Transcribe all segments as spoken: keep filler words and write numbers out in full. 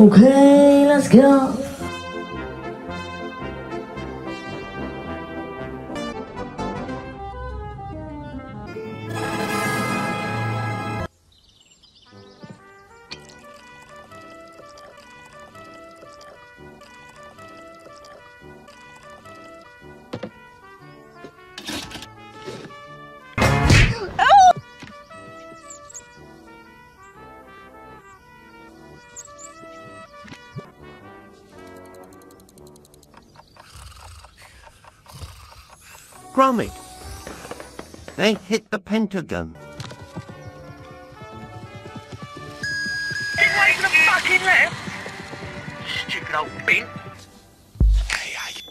Okay, let's go. Gromit, they hit the Pentagon. It ain't the fucking left. Stupid old bin. Hey, how you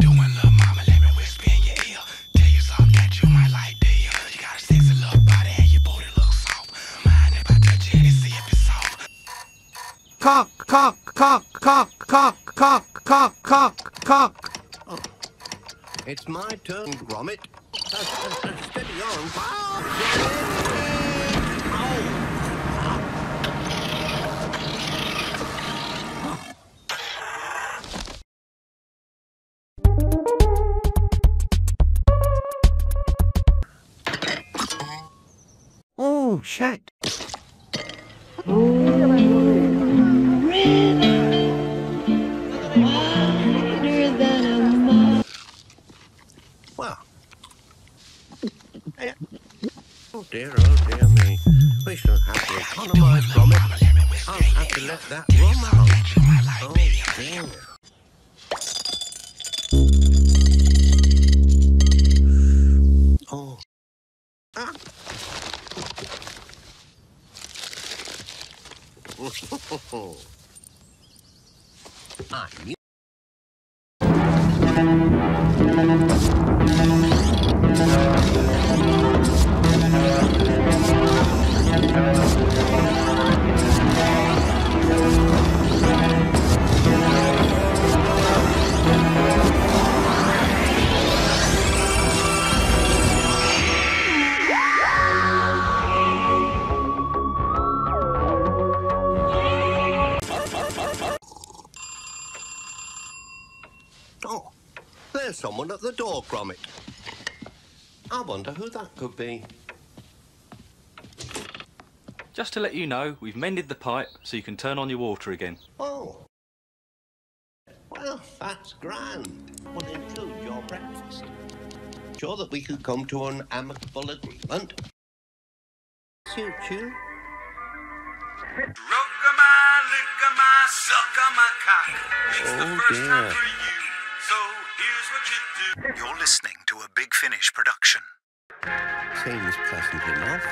doing, little mama? Let me whisper in your ear. Tell you something that you might like, dear. You got a sexy little body and your booty looks soft. Mind if I touch it and see if it's soft? Cock, cock, cock, cock, cock, cock, cock, cock, cock. It's my turn, Gromit. Uh, uh, uh, steady on. Oh. Oh, shit. Oh dear, oh dear me. We shall have to economize from it. I'll have to let that run out. Oh dear. Oh. Ah. I knew. Oh, there's someone at the door, Gromit. I wonder who that could be. Just to let you know, we've mended the pipe so you can turn on your water again. Oh. Well, that's grand. Will include your breakfast. Sure that we could come to an amicable agreement. Choo choo. Oh dear. You're listening to a Big Finish production. Seems pleasant enough.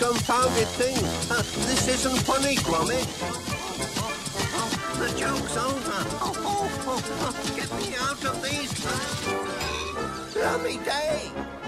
Confounded thing. Uh, this isn't funny, Gromit. The joke's over. Oh, oh, oh, oh. Get me out of these. Grommy day.